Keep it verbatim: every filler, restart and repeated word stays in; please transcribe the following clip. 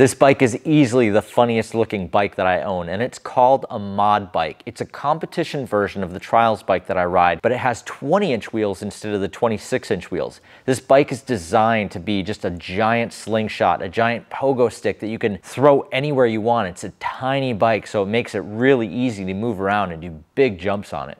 This bike is easily the funniest looking bike that I own, and it's called a mod bike. It's a competition version of the trials bike that I ride, but it has twenty inch wheels instead of the twenty-six inch wheels. This bike is designed to be just a giant slingshot, a giant pogo stick that you can throw anywhere you want. It's a tiny bike, so it makes it really easy to move around and do big jumps on it.